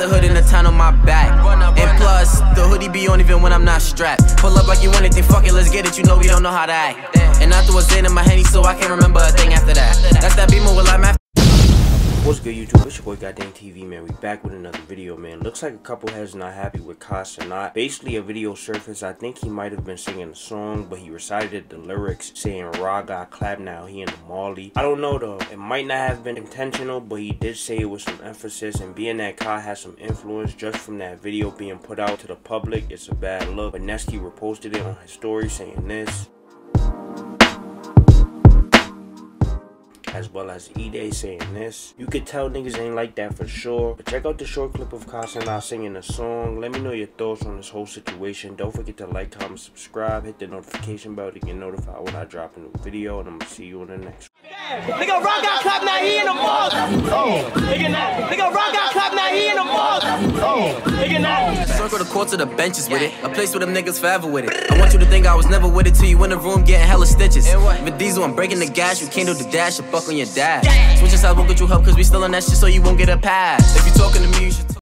the hood and the town on my back. And plus, the hoodie be on even when I'm not strapped. Pull up like you want it, then fuck it, let's get it, you know we don't know how to act. And I threw a Zen in my henny, so I can't remember a thing after that. That's that B-mo with I'm after. What's good, YouTube? It's your boy GotDang TV, man. We back with another video, man. Looks like a couple heads not happy with Kai Cenat. Basically, a video surfaced. I think he might have been singing a song, but he recited the lyrics saying "Raw got clap now, he in the Molly." I don't know though. It might not have been intentional, but he did say it with some emphasis. And being that Kai has some influence just from that video being put out to the public, it's a bad look. But Nesky reposted it on his story saying this, as well as E Day saying this. You could tell niggas ain't like that for sure. But check out the short clip of Kasana singing a song. Let me know your thoughts on this whole situation. Don't forget to like, comment, subscribe, hit the notification bell to get notified when I drop a new video, and I'm gonna see you in the next one. Nigga, rock got clap now, he in the mall. Oh, nigga, rock got clap now, he in the mall. Oh, nigga, now. Circle the court to the benches with it. A place where them niggas forever with it. I want you to think I was never with it till you in the room getting hella stitches. With diesel, I'm breaking the gas. You can't do the dash. On your dad, switch sides won't get you help, cause we still on that shit, so you won't get a pass. If you talking to me, you should talk.